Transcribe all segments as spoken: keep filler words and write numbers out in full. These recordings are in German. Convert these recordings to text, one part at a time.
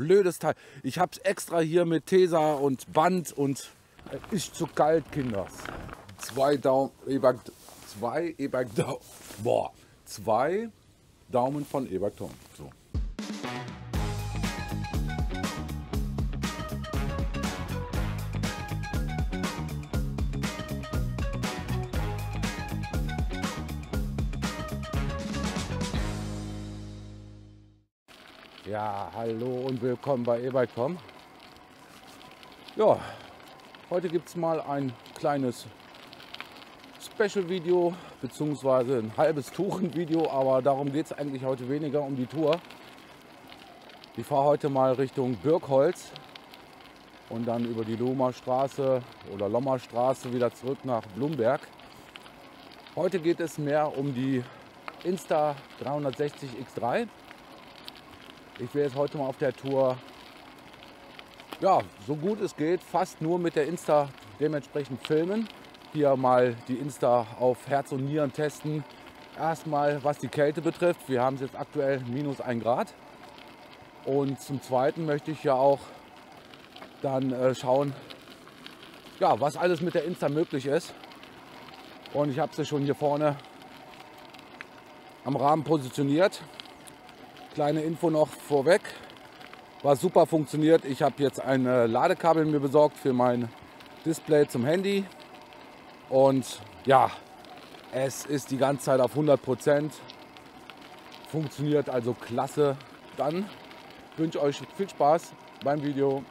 blödes Teil. Ich habe es extra hier mit Tesa und Band und es ist zu kalt, Kinders. Zwei Daumen, E-Bike, zwei E-Bike, boah, zwei Daumen von E-Bike Tom. So. Ja, hallo und willkommen bei E-Bike Tom. Ja, heute gibt es mal ein kleines Special-Video, beziehungsweise ein halbes Touren-Video, aber darum geht es eigentlich heute weniger um die Tour. Ich fahre heute mal Richtung Birkholz und dann über die Lommerstraße oder Lommerstraße wieder zurück nach Blumberg. Heute geht es mehr um die Insta drei sechzig X drei. Ich will jetzt heute mal auf der Tour, ja, so gut es geht, fast nur mit der Insta dementsprechend filmen. Hier mal die Insta auf Herz und Nieren testen. Erstmal, was die Kälte betrifft. Wir haben es jetzt aktuell minus ein Grad. Und zum Zweiten möchte ich ja auch dann äh, schauen, ja, was alles mit der Insta möglich ist. Und ich habe sie schon hier vorne am Rahmen positioniert. Kleine Info noch vorweg, was super funktioniert. Ich habe jetzt ein Ladekabel mir besorgt für mein Display zum Handy. Und ja, es ist die ganze Zeit auf hundert Prozent. Funktioniert also klasse. Dann wünsche ich euch viel Spaß beim Video.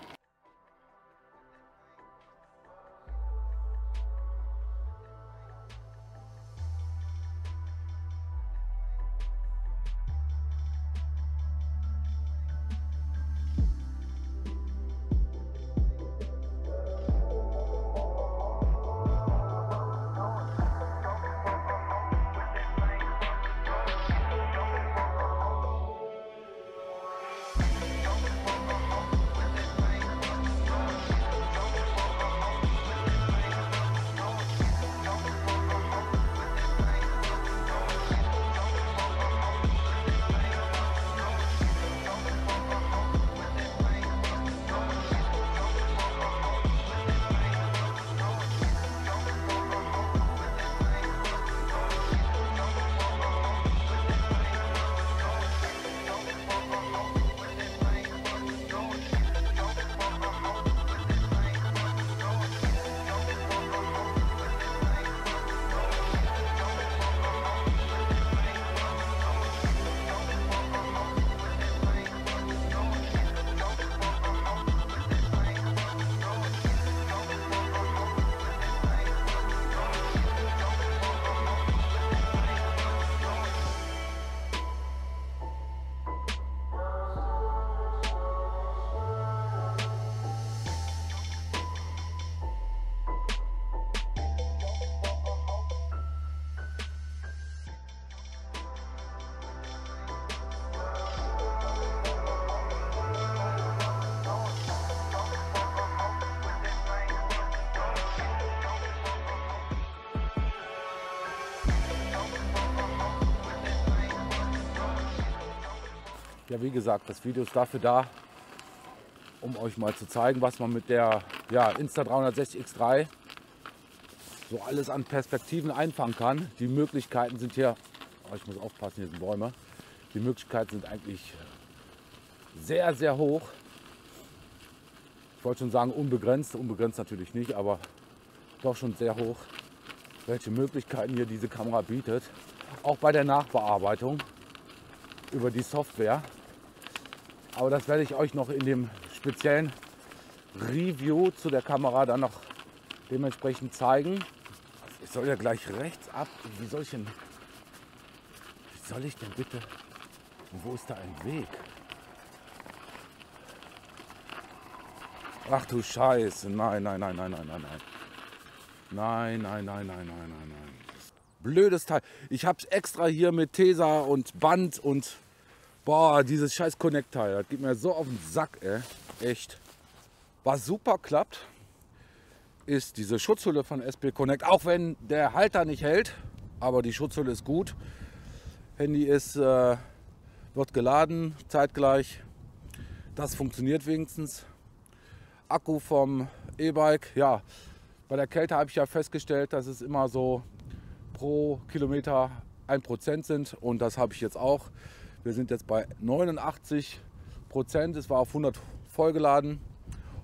Ja, wie gesagt, das Video ist dafür da, um euch mal zu zeigen, was man mit der ja, Insta drei sechzig X drei so alles an Perspektiven einfangen kann. Die Möglichkeiten sind hier, oh, ich muss aufpassen, hier sind Bäume, die Möglichkeiten sind eigentlich sehr, sehr hoch. Ich wollte schon sagen unbegrenzt, unbegrenzt natürlich nicht, aber doch schon sehr hoch, welche Möglichkeiten hier diese Kamera bietet, auch bei der Nachbearbeitung über die Software. Aber das werde ich euch noch in dem speziellen Review zu der Kamera dann noch dementsprechend zeigen. Ich soll ja gleich rechts ab. Wie soll ich denn, wie soll ich denn bitte, wo ist da ein Weg? Ach du Scheiße, nein, nein, nein, nein, nein, nein, nein. Nein, nein, nein, nein, nein, nein, nein. Blödes Teil. Ich habe es extra hier mit Tesa und Band und boah, dieses scheiß Connect-Teil, das geht mir so auf den Sack, ey. Echt. Was super klappt, ist diese Schutzhülle von S P Connect. Auch wenn der Halter nicht hält, aber die Schutzhülle ist gut. Handy ist, äh, wird geladen, zeitgleich. Das funktioniert wenigstens. Akku vom E-Bike, ja, bei der Kälte habe ich ja festgestellt, dass es immer so pro Kilometer ein Prozent sind, und das habe ich jetzt auch. Wir sind jetzt bei neunundachtzig Prozent, es war auf hundert vollgeladen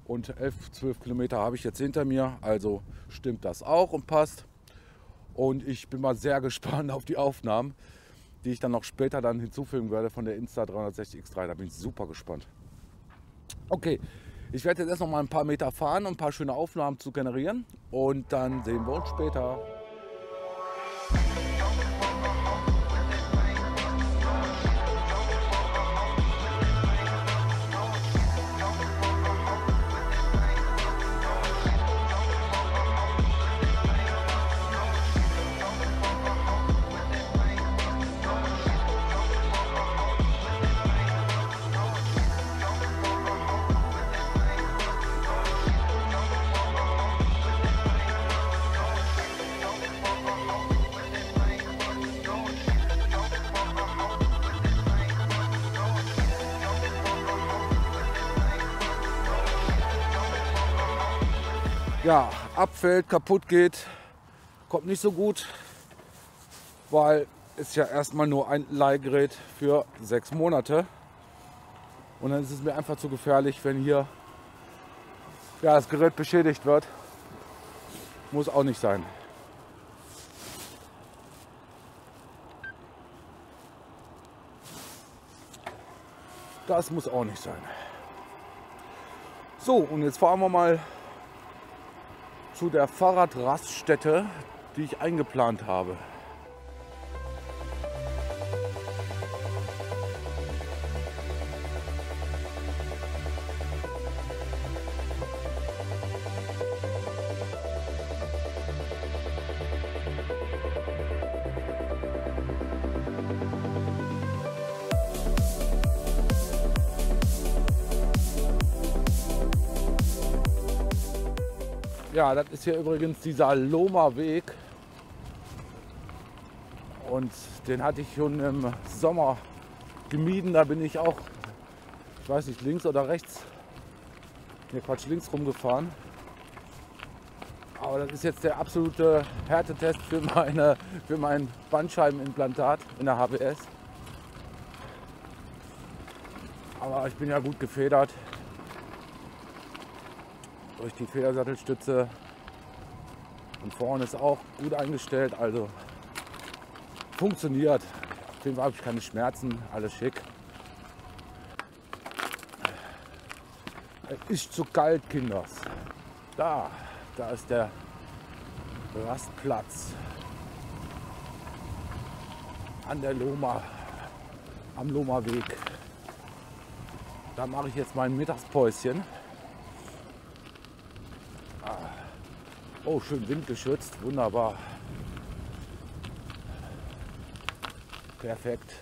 und elf, zwölf Kilometer habe ich jetzt hinter mir, also stimmt das auch und passt. Und ich bin mal sehr gespannt auf die Aufnahmen, die ich dann noch später dann hinzufügen werde von der Insta drei sechzig X drei, da bin ich super gespannt. Okay, ich werde jetzt erst noch mal ein paar Meter fahren, um ein paar schöne Aufnahmen zu generieren, und dann sehen wir uns später. Ja, abfällt, kaputt geht, kommt nicht so gut, weil es ja erstmal nur ein Leihgerät für sechs Monate. Und dann ist es mir einfach zu gefährlich, wenn hier ja, das Gerät beschädigt wird. Muss auch nicht sein. Das muss auch nicht sein. So, und jetzt fahren wir mal zu der Fahrradraststätte, die ich eingeplant habe. Ja, das ist hier übrigens dieser Lomaweg, und den hatte ich schon im Sommer gemieden. Da bin ich auch, ich weiß nicht, links oder rechts, ne Quatsch, links rumgefahren. Aber das ist jetzt der absolute Härtetest für, meine, für mein Bandscheibenimplantat in der H W S. Aber ich bin ja gut gefedert. Durch die Federsattelstütze, und vorne ist auch gut eingestellt, also funktioniert. Auf jeden Fall habe ich keine Schmerzen, alles schick. Es ist zu kalt, Kinders. Da, da ist der Rastplatz an der Loma, am Lomaweg. Da mache ich jetzt mein Mittagspäuschen. Oh, schön windgeschützt, wunderbar. Perfekt.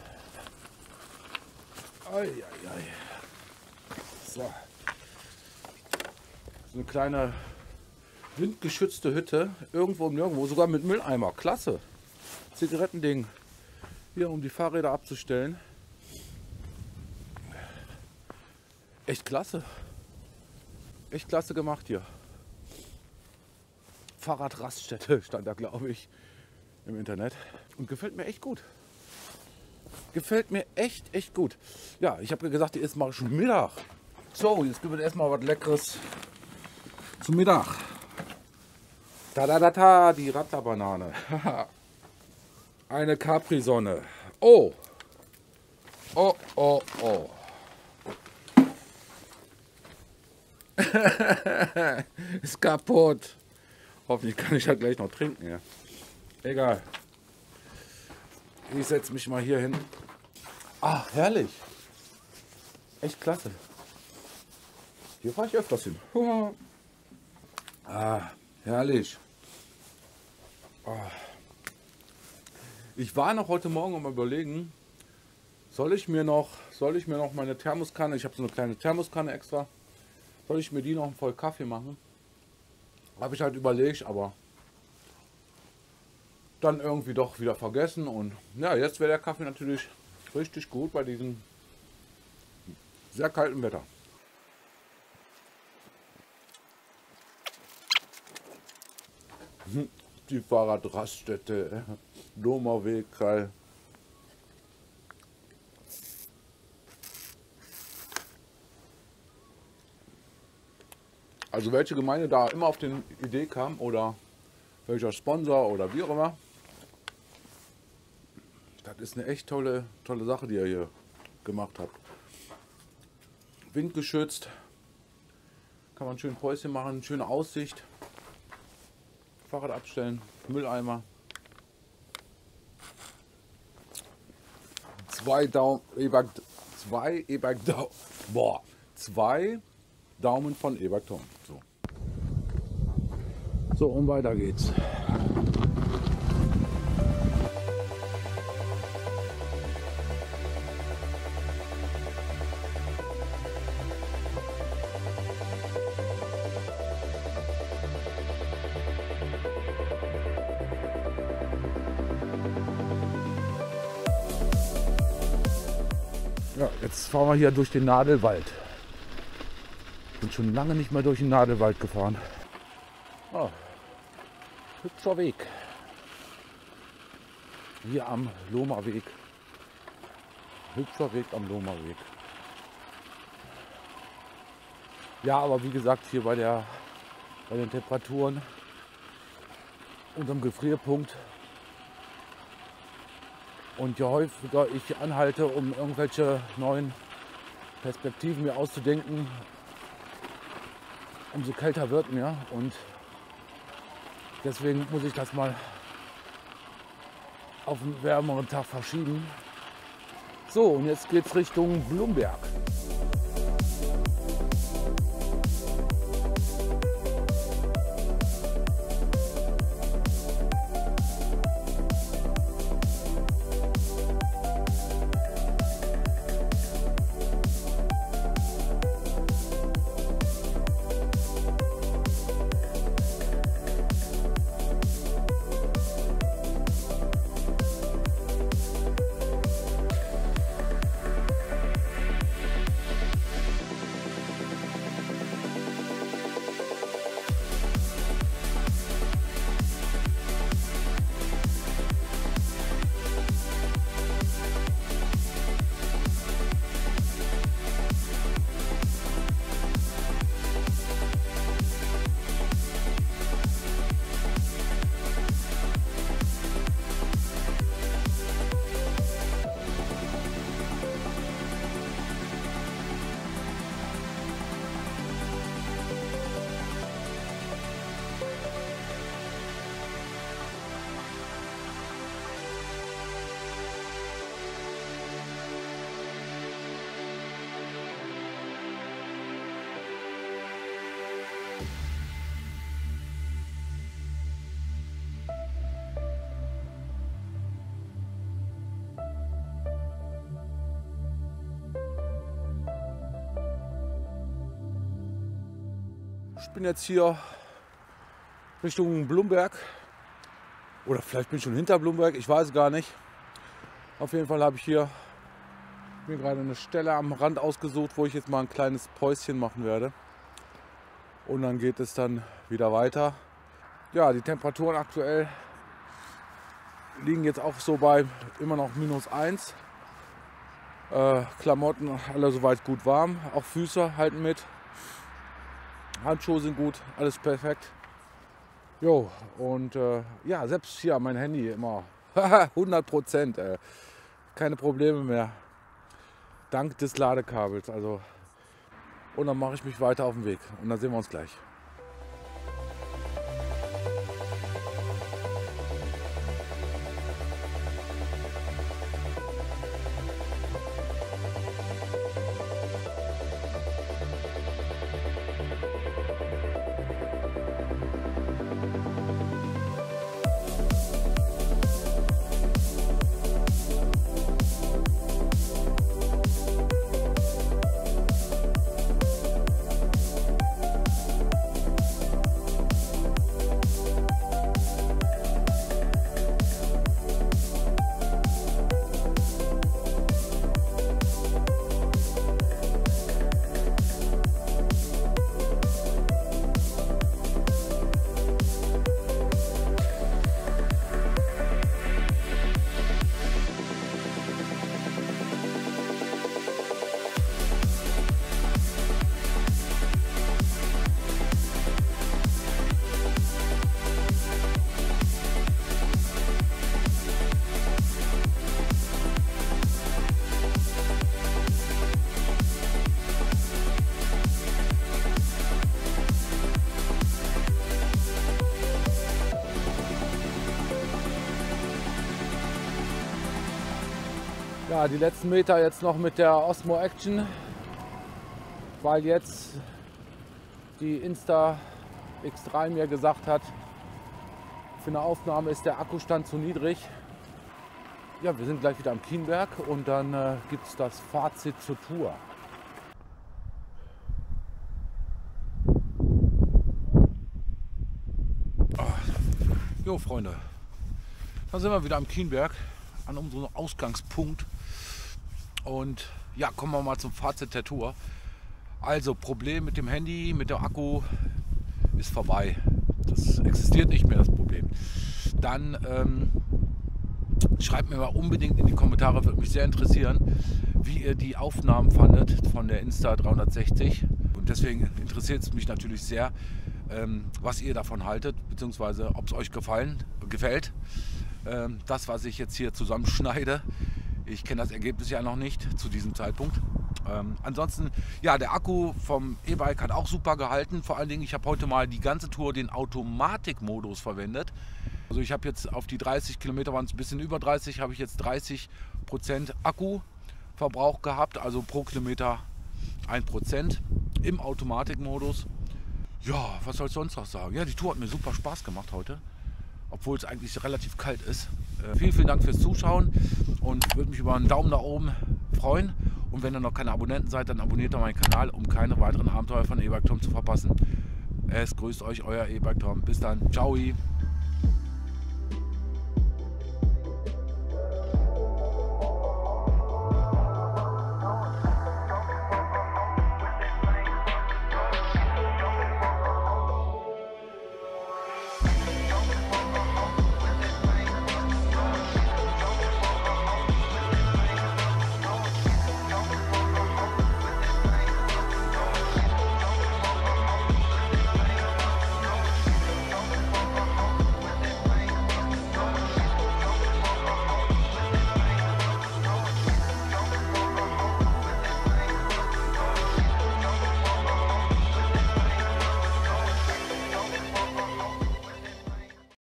Ei, ei, ei. So. So eine kleine windgeschützte Hütte, irgendwo und nirgendwo, sogar mit Mülleimer. Klasse. Zigarettending. Hier, um die Fahrräder abzustellen. Echt klasse. Echt klasse gemacht hier. Fahrradraststätte stand da, glaube ich, im Internet, und gefällt mir echt gut. Gefällt mir echt, echt gut. Ja, ich habe gesagt, jetzt mache ich schon Mittag. So, jetzt gibt es erstmal was Leckeres zum Mittag. Da da da da, die Radlerbanane. Eine Capri-Sonne. Oh, oh, oh, oh. Ist kaputt. Hoffentlich kann ich ja gleich noch trinken. Ja. Egal. Ich setze mich mal hier hin. Ach, herrlich. Echt klasse. Hier fahre ich öfters hin. Ah, herrlich. Ah. Ich war noch heute Morgen um überlegen, soll ich mir noch, soll ich mir noch meine Thermoskanne, ich habe so eine kleine Thermoskanne extra, soll ich mir die noch voll Kaffee machen? Habe ich halt überlegt, aber dann irgendwie doch wieder vergessen. Und ja, jetzt wäre der Kaffee natürlich richtig gut bei diesem sehr kalten Wetter. die Fahrradraststätte, Lomaweg. Also welche Gemeinde da immer auf den Idee kam oder welcher Sponsor oder wie auch immer. Das ist eine echt tolle, tolle Sache, die ihr hier gemacht habt. Windgeschützt. Kann man schön Päuschen machen, schöne Aussicht. Fahrrad abstellen, Mülleimer. Zwei Daumen, E-Bike, zwei E-Bike Daumen, boah, zwei Daumen von E-Bike Tom. So. So, und weiter geht's. Ja, jetzt fahren wir hier durch den Nadelwald. Ich bin schon lange nicht mehr durch den Nadelwald gefahren. Oh, hübscher Weg. Hier am Lomaweg. Hübscher Weg am Lomaweg. Ja, aber wie gesagt, hier bei, der, bei den Temperaturen unterm Gefrierpunkt. Und je häufiger ich anhalte, um irgendwelche neuen Perspektiven mir auszudenken, umso kälter wird mir. Und deswegen muss ich das mal auf einen wärmeren Tag verschieben. So, und jetzt geht es Richtung Blumberg. Ich bin jetzt hier Richtung Blumberg oder vielleicht bin ich schon hinter Blumberg, ich weiß gar nicht. Auf jeden Fall habe ich hier mir gerade eine Stelle am Rand ausgesucht, wo ich jetzt mal ein kleines Päuschen machen werde. Und dann geht es dann wieder weiter. Ja, die Temperaturen aktuell liegen jetzt auch so bei immer noch minus eins. Äh, Klamotten alle soweit gut warm, auch Füße halten mit. Handschuhe sind gut, alles perfekt. Jo, und äh, ja, selbst hier mein Handy immer hundert Prozent, äh, keine Probleme mehr. Dank des Ladekabels. Also, und dann mache ich mich weiter auf den Weg und dann sehen wir uns gleich. Ja, die letzten Meter jetzt noch mit der Osmo Action, weil jetzt die Insta X drei mir gesagt hat, für eine Aufnahme ist der Akkustand zu niedrig. Ja, wir sind gleich wieder am Kienberg und dann äh, gibt es das Fazit zur Tour. Jo Freunde, dann sind wir wieder am Kienberg, an unserem Ausgangspunkt, und ja, kommen wir mal zum Fazit der Tour. Also, Problem mit dem Handy, mit dem Akku ist vorbei. Das existiert nicht mehr, das Problem. Dann ähm, schreibt mir mal unbedingt in die Kommentare, würde mich sehr interessieren, wie ihr die Aufnahmen fandet von der Insta drei sechzig. Und deswegen interessiert es mich natürlich sehr, ähm, was ihr davon haltet, beziehungsweise ob es euch gefallen, gefällt. Ähm, das, was ich jetzt hier zusammenschneide, ich kenne das Ergebnis ja noch nicht zu diesem Zeitpunkt. Ähm, ansonsten, ja, der Akku vom E-Bike hat auch super gehalten. Vor allen Dingen, ich habe heute mal die ganze Tour den Automatikmodus verwendet. Also ich habe jetzt auf die dreißig Kilometer, waren es ein bisschen über dreißig, habe ich jetzt dreißig Prozent Akkuverbrauch gehabt. Also pro Kilometer ein Prozent im Automatikmodus. Ja, was soll ich sonst noch sagen? Ja, die Tour hat mir super Spaß gemacht heute, obwohl es eigentlich relativ kalt ist. Äh, vielen, vielen Dank fürs Zuschauen und würde mich über einen Daumen nach oben freuen. Und wenn ihr noch keine Abonnenten seid, dann abonniert doch meinen Kanal, um keine weiteren Abenteuer von E-Bike Tom zu verpassen. Es grüßt euch, euer E-Bike Tom. Bis dann. Ciao.